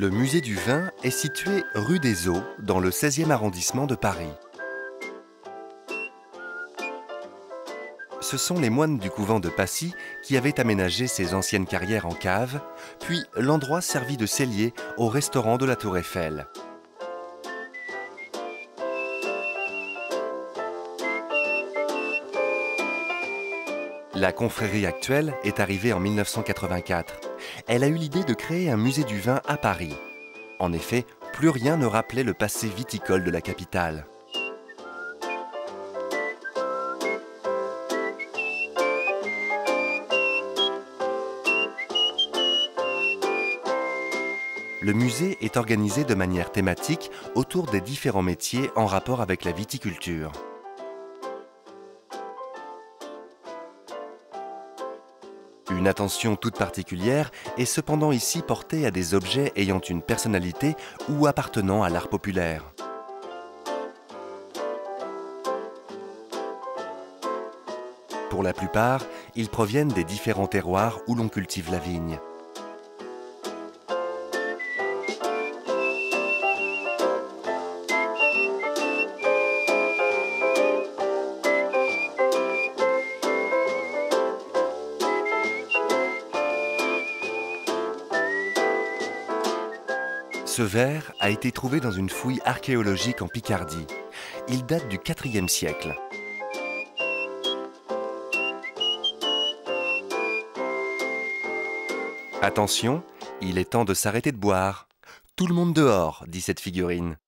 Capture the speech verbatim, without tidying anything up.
Le musée du vin est situé rue des Eaux, dans le seizième arrondissement de Paris. Ce sont les moines du couvent de Passy qui avaient aménagé ces anciennes carrières en cave, puis l'endroit servit de cellier au restaurant de la Tour Eiffel. La confrérie actuelle est arrivée en mille neuf cent quatre-vingt-quatre. Elle a eu l'idée de créer un musée du vin à Paris. En effet, plus rien ne rappelait le passé viticole de la capitale. Le musée est organisé de manière thématique autour des différents métiers en rapport avec la viticulture. Une attention toute particulière est cependant ici portée à des objets ayant une personnalité ou appartenant à l'art populaire. Pour la plupart, ils proviennent des différents terroirs où l'on cultive la vigne. Ce verre a été trouvé dans une fouille archéologique en Picardie. Il date du quatrième siècle. Attention, il est temps de s'arrêter de boire. Tout le monde dehors, dit cette figurine.